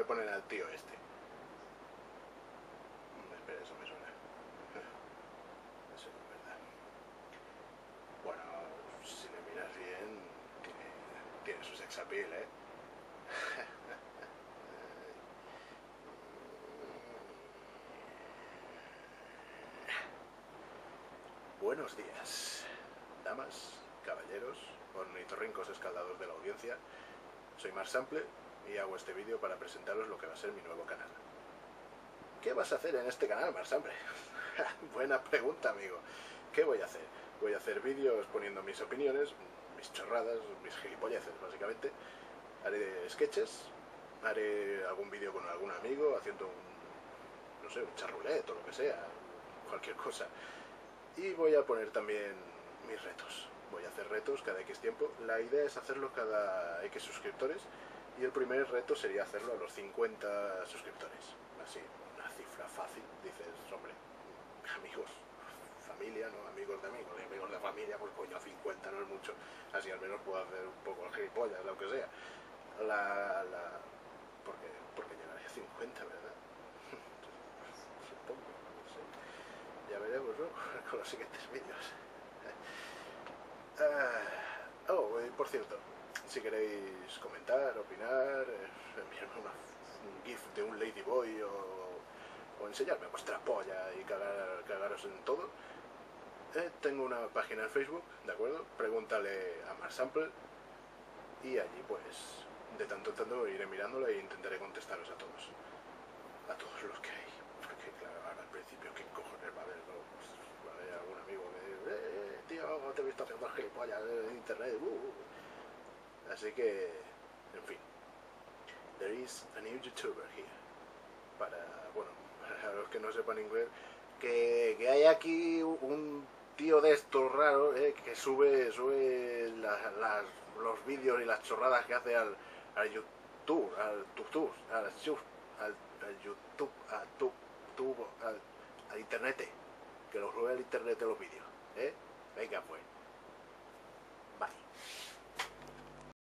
me ponen al tío este. Espera, eso me suena. Eso es verdad. Bueno, si le miras bien, tiene su sex appeal, ¿eh? Buenos días, damas, caballeros, ornitorrincos escaldados de la audiencia. Soy Mark Sample y hago este vídeo para presentaros lo que va a ser mi nuevo canal. ¿Qué vas a hacer en este canal, Mark Sample? Buena pregunta, amigo. ¿Qué voy a hacer? Voy a hacer vídeos poniendo mis opiniones, mis chorradas, mis gilipolleces, básicamente. Haré sketches, haré algún vídeo con algún amigo haciendo un, no sé, un charrulet o lo que sea, cualquier cosa. Y voy a poner también mis retos. Voy a hacer retos cada X tiempo. La idea es hacerlo cada X suscriptores. Y el primer reto sería hacerlo a los 50 suscriptores. Así, una cifra fácil. Dices, hombre, amigos, familia, ¿no? Amigos de amigos, amigos de familia, pues coño, a 50 no es mucho. Así al menos puedo hacer un poco el gilipollas, lo que sea. Porque llegaré a 50, ¿verdad? Supongo, no sé. Ya veremos, ¿no? Con los siguientes vídeos. Por cierto, si queréis comentar, opinar, enviarme un gif de un ladyboy o enseñarme vuestra polla y cagaros en todo, tengo una página en Facebook, ¿de acuerdo? Pregúntale a Mark Sample y allí pues de tanto en tanto iré mirándola e intentaré contestaros a todos. A todos los que hay, porque claro, ahora al principio qué cojones va a haber, ¿no? Pues, va a haber algún amigo que... tío, te he visto haciendo gilipollas en internet, Así que, en fin, there is a new YouTuber here. Para los que no sepan inglés, que hay aquí un tío de estos raros, que sube los vídeos y las chorradas que hace al YouTube, al internet, que los sube al internet los vídeos, Venga pues, bye.